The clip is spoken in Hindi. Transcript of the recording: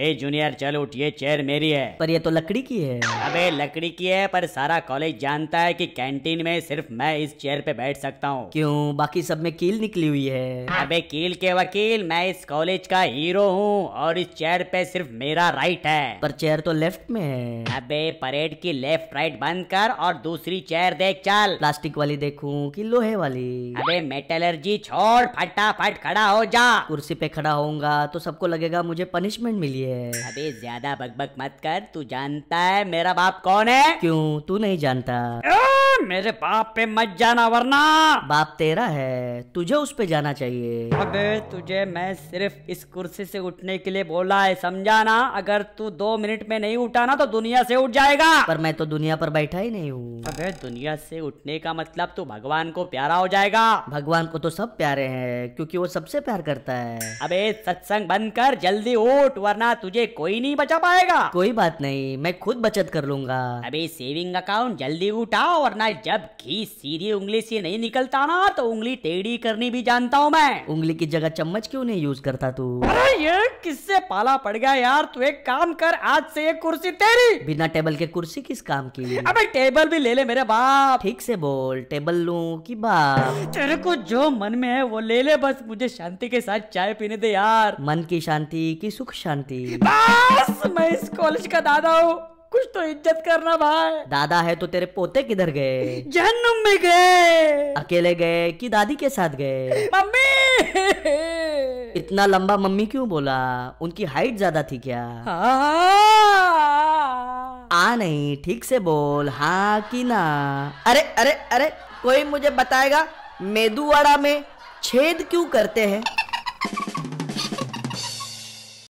ए जूनियर चल उठिए, चेयर मेरी है। पर ये तो लकड़ी की है। अबे लकड़ी की है पर सारा कॉलेज जानता है कि कैंटीन में सिर्फ मैं इस चेयर पे बैठ सकता हूँ। क्यों? बाकी सब में कील निकली हुई है। अबे कील के वकील, मैं इस कॉलेज का हीरो हूँ और इस चेयर पे सिर्फ मेरा राइट है। पर चेयर तो लेफ्ट में है। अबे परेड की लेफ्ट राइट बंद कर और दूसरी चेयर देख। चल प्लास्टिक वाली देखूं कि लोहे वाली? अबे मेटलर्जी छोड़, फटाफट खड़ा हो जा। कुर्सी पे खड़ा होऊंगा तो सबको लगेगा मुझे पनिशमेंट मिली है। अबे ज्यादा बकबक मत कर, तू जानता है मेरा बाप कौन है? क्यों तू नहीं जानता? मेरे बाप पे मत जाना वरना। बाप तेरा है, तुझे उस पे जाना चाहिए। अबे तुझे मैं सिर्फ इस कुर्सी से उठने के लिए बोला है, समझा ना? अगर तू 2 मिनट में नहीं उठा ना तो दुनिया से उठ जाएगा। पर मैं तो दुनिया पर बैठा ही नहीं हूँ। अबे दुनिया से उठने का मतलब तू भगवान को प्यारा हो जाएगा। भगवान को तो सब प्यारे हैं क्योंकि वो सबसे प्यार करता है। अबे सत्संग बंद कर, जल्दी उठ वरना तुझे कोई नहीं बचा पाएगा। कोई बात नहीं, मैं खुद बचत कर लूंगा। अबे सेविंग अकाउंट जल्दी उठाओ वरना जब घी सीधी उंगली से नहीं निकलता ना तो उंगली टेढ़ी करनी भी जानता हूँ मैं। उंगली की जगह चम्मच क्यों नहीं यूज करता तू? अरे ये किससे पाला पड़ गया यार। तू एक काम कर, आज से ये कुर्सी तेरी। बिना टेबल के कुर्सी किस काम की? अबे टेबल भी ले ले मेरे बाप। ठीक से बोल, टेबल लूं कि बाप? तेरे को जो मन में है वो ले ले, बस मुझे शांति के साथ चाय पीने दे यार। मन की शांति की सुख शांति? बस मैं इस कॉलेज का दादा हूँ, कुछ तो इज्जत करना भाई। दादा है तो तेरे पोते किधर गए? जन्म में गए। अकेले गए कि दादी के साथ गए? मम्मी। इतना लंबा मम्मी क्यों बोला? उनकी हाइट ज्यादा थी क्या? आ नहीं, ठीक से बोल, हाँ कि ना? अरे अरे अरे, कोई मुझे बताएगा मेदू वड़ा में छेद क्यों करते हैं?